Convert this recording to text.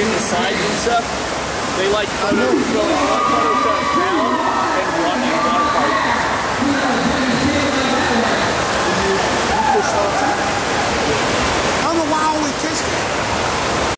in the sides and stuff, they like photo down and running.